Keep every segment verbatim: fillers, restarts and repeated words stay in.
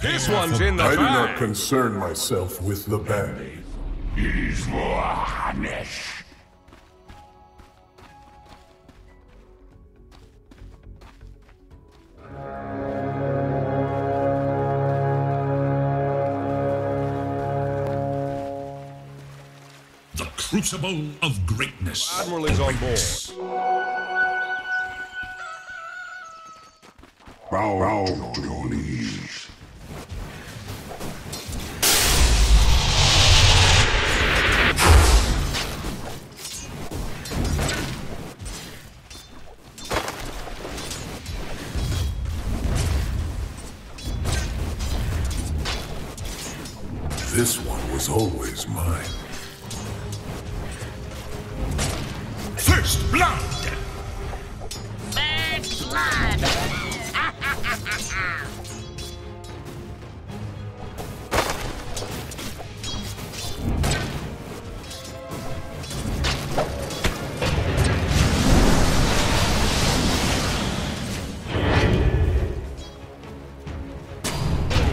This one's in the bag. I do not concern myself with the band. It is more harness. The Crucible of Greatness. Admiral is on board. Bow out to your knees. This one was always mine. First blood! First blood!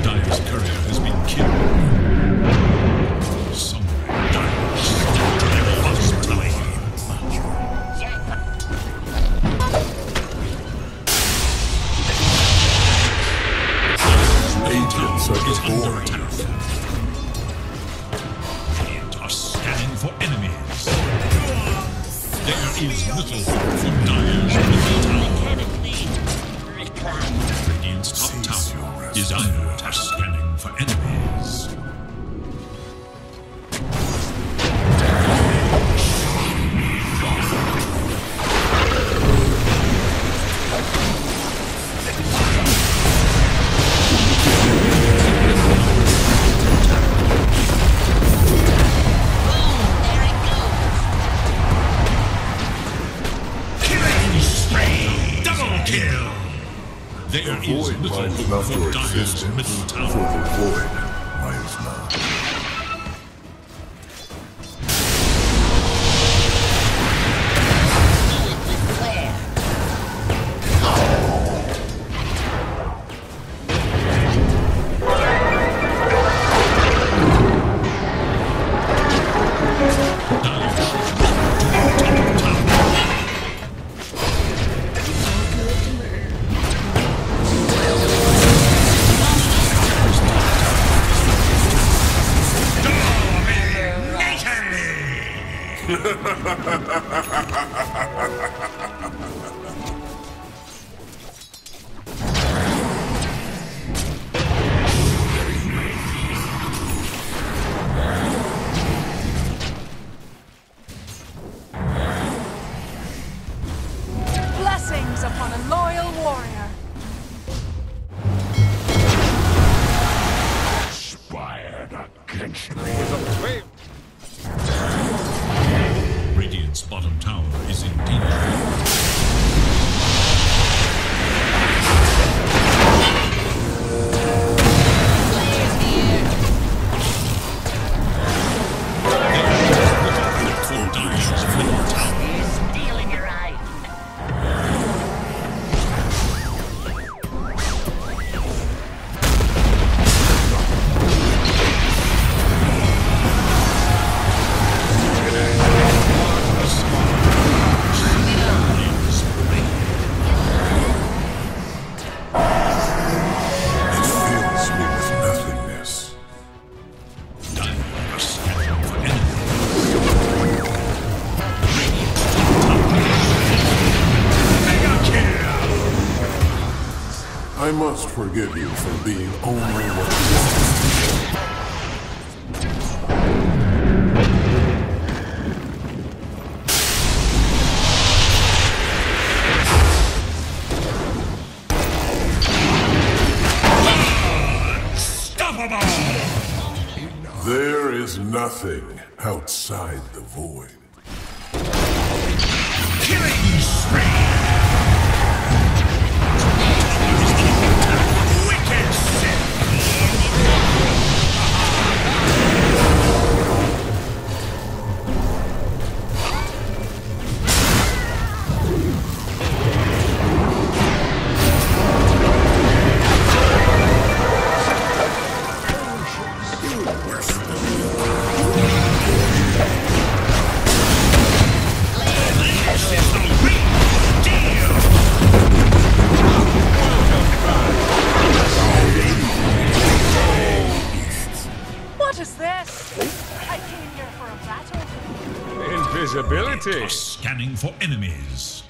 Dire's courier has been killed. Is little for Dire's middle tower. Radiant's top tower is under attack, scanning for enemies. There is little hope for Dire's middle tower. For the void lies now. Blessings upon a loyal warrior. Inspired against me. Radiant's bottom tower is in danger. I must forgive you for being only what you are. There is nothing outside the void. Killing spree! invisibility. Are scanning for enemies.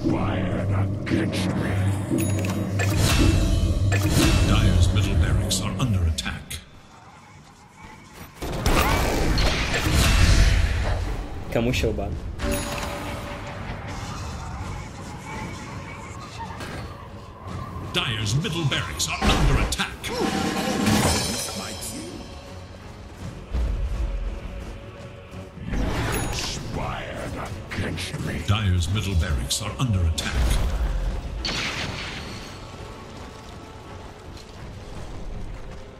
Conspire against me. Dire's middle barracks are under attack. Kamush Oban. Dire's middle barracks are under attack. Conspired against me. Dire's middle barracks are under attack.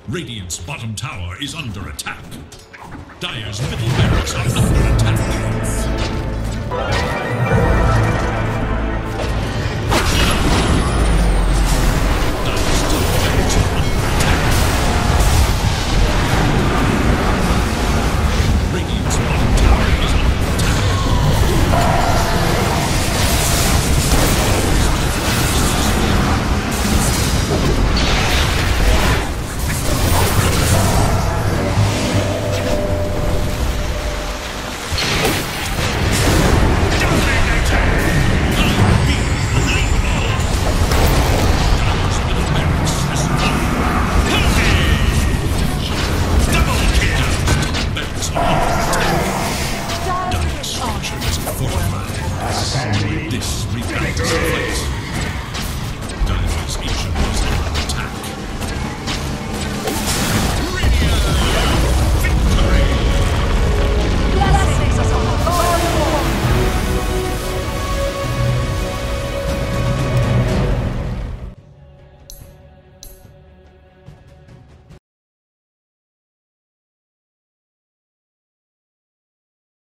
Radiant's bottom tower is under attack. Dire's middle barracks are under attack. This rebuild takes place. Dino's ancient